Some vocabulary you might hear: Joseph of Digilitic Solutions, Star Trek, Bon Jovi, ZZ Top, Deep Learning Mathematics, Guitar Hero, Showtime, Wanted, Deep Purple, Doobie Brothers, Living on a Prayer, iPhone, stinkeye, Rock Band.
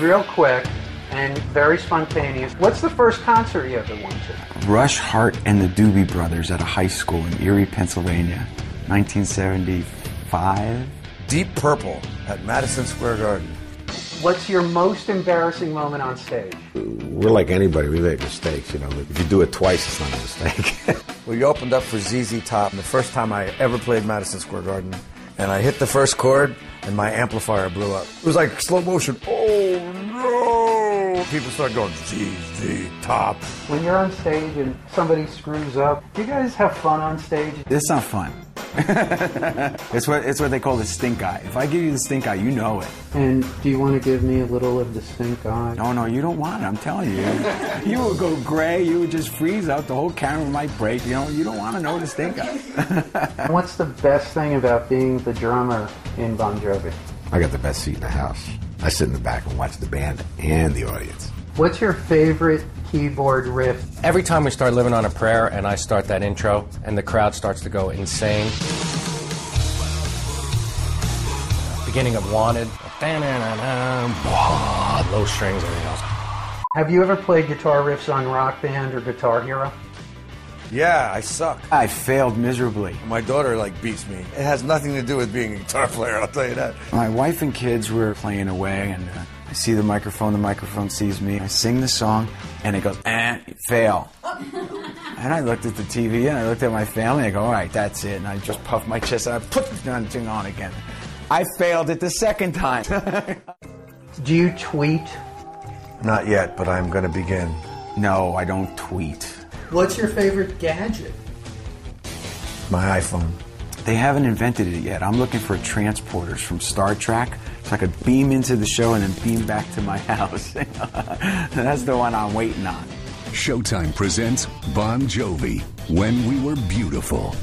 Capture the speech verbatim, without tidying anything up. real quick and very spontaneous. What's the first concert you ever went to? Rush Hart and the Doobie Brothers at a high school in Erie, Pennsylvania, nineteen seventy-five. Deep Purple at Madison Square Garden. What's your most embarrassing moment on stage? We're like anybody, we make mistakes, you know. If you do it twice, it's not a mistake. We opened up for Z Z Top, and the first time I ever played Madison Square Garden, and I hit the first chord, and my amplifier blew up. It was like slow motion. Oh, no! People started going, Z Z Top. When you're on stage and somebody screws up, do you guys have fun on stage? It's not fun. it's what it's what they call the stink eye. If I give you the stink eye, you know it. And do you want to give me a little of the stink eye? No, no, you don't want it. I'm telling you, you would go gray. You would just freeze up. The whole camera might break. You know, you don't want to know the stink eye. What's the best thing about being the drummer in Bon Jovi? I got the best seat in the house. I sit in the back and watch the band and the audience. What's your favorite keyboard riff? Every time we start Living on a Prayer and I start that intro and the crowd starts to go insane. Beginning of Wanted. Low strings, everything else. Have you ever played guitar riffs on Rock Band or Guitar Hero? Yeah, I suck. I failed miserably. My daughter, like, beats me. It has nothing to do with being a guitar player, I'll tell you that. My wife and kids were playing away and... Uh, I see the microphone, the microphone sees me. I sing the song, and it goes, eh, fail. And I looked at the T V, and I looked at my family, and I go, all right, that's it. And I just puffed my chest, and I put the thing on again. I failed it the second time. Do you tweet? Not yet, but I'm going to begin. No, I don't tweet. What's your favorite gadget? My iPhone. They haven't invented it yet. I'm looking for transporters from Star Trek so I could beam into the show and then beam back to my house. That's the one I'm waiting on. Showtime presents Bon Jovi, When We Were Beautiful.